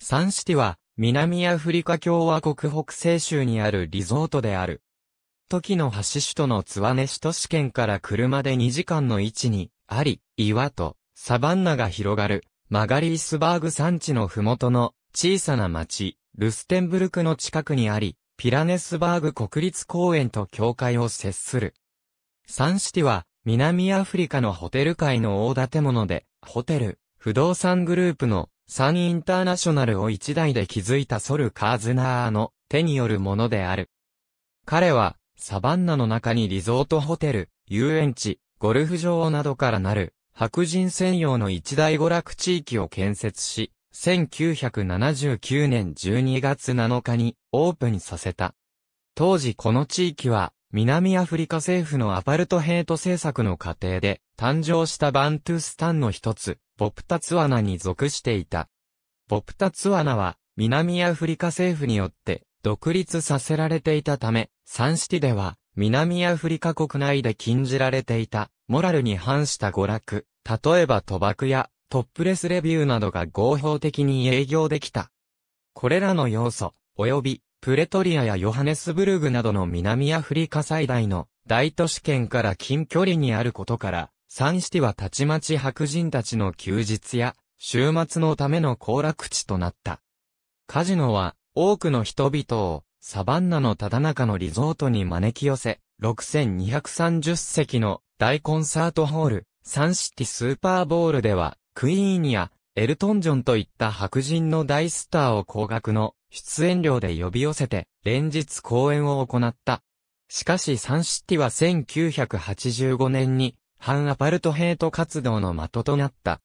サンシティは、南アフリカ共和国北西州にあるリゾートである。トキの橋首都のツワネ首都市圏から車で2時間の位置に、あり、岩と、サバンナが広がる、マガリースバーグ山地のふもとの、小さな町、ルステンブルクの近くにあり、ピラネスバーグ国立公園と境界を接する。サンシティは、南アフリカのホテル界の大建物で、ホテル、不動産グループの、サンインターナショナルを一代で築いたソル・カーズナーの手によるものである。彼は、サバンナの中にリゾートホテル、遊園地、ゴルフ場などからなる、白人専用の一大娯楽地域を建設し、1979年12月7日にオープンさせた。当時この地域は、南アフリカ政府のアパルトヘイト政策の過程で誕生したバントゥスタンの一つ、ボプタツワナに属していた。ボプタツワナは南アフリカ政府によって独立させられていたため、サンシティでは南アフリカ国内で禁じられていたモラルに反した娯楽、例えば賭博やトップレスレビューなどが合法的に営業できた。これらの要素、及びプレトリアやヨハネスブルグなどの南アフリカ最大の大都市圏から近距離にあることから、サンシティはたちまち白人たちの休日や週末のための行楽地となった。カジノは多くの人々をサバンナのただ中のリゾートに招き寄せ、6230席の大コンサートホール、サンシティスーパーボウルでは、クイーンやエルトン・ジョンといった白人の大スターを高額の出演料で呼び寄せて連日公演を行った。しかしサンシティは1985年に反アパルトヘイト活動の的となった。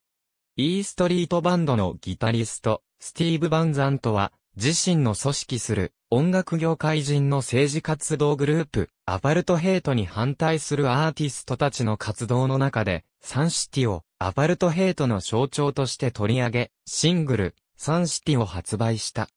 Eストリートバンドのギタリスト、スティーブ・バンザントは自身の組織する音楽業界人の政治活動グループ、アパルトヘイトに反対するアーティストたちの活動の中でサンシティをアパルトヘイトの象徴として取り上げ、シングル、サンシティを発売した。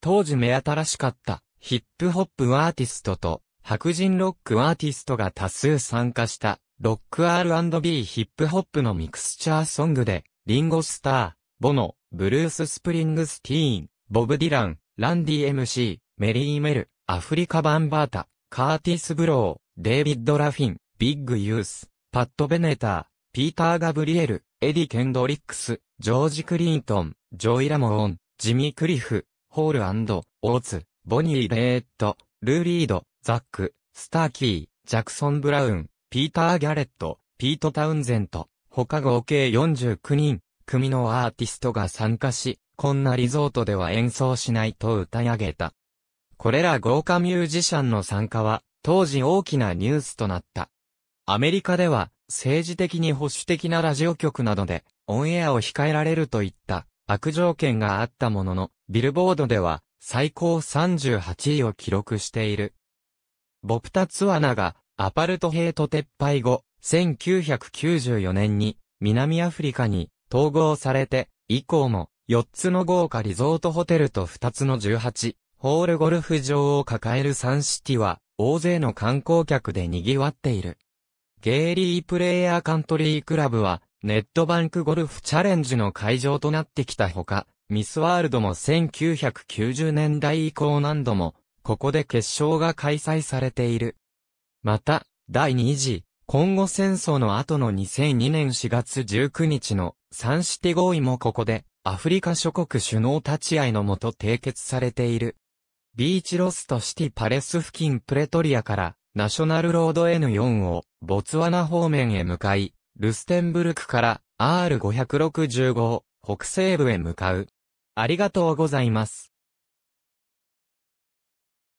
当時目新しかった、ヒップホップアーティストと、白人ロックアーティストが多数参加した、ロック R&B ヒップホップのミクスチャーソングで、リンゴ・スター、ボノ、ブルース・スプリングスティーン、ボブ・ディラン、ランディ MC、メリー・メル、アフリカ・バンバータ、カーティス・ブロー、デイビッド・ラフィン、ビッグ・ユース、パット・ベネター、ピーター・ガブリエル、エディ・ケンドリックス、ジョージ・クリントン、ジョイ・ラモーン、ジミー・クリフ、ホール&オーツ、ボニー・レーット、ルー・リード、ザック、スターキー、ジャクソン・ブラウン、ピーター・ギャレット、ピート・タウンゼント、他合計49人、組のアーティストが参加し、こんなリゾートでは演奏しないと歌い上げた。これら豪華ミュージシャンの参加は、当時大きなニュースとなった。アメリカでは、政治的に保守的なラジオ局などでオンエアを控えられるといった悪条件があったものの、ビルボードでは最高38位を記録している。ボプタツワナがアパルトヘイト撤廃後、1994年に南アフリカに統合されて、以降も4つの豪華リゾートホテルと2つの18ホールゴルフ場を抱えるサンシティは大勢の観光客で賑わっている。ゲイリープレイヤーカントリークラブは、ネットバンクゴルフチャレンジの会場となってきたほか、ミスワールドも1990年代以降何度も、ここで決勝が開催されている。また、第2次、コンゴ戦争の後の2002年4月19日のサンシティ合意もここで、アフリカ諸国首脳立ち会いのもと締結されている。ビーチロストシティパレス付近プレトリアから、ナショナルロード N4 をボツワナ方面へ向かい、ルステンブルクから R565 北西部へ向かう。ありがとうございます。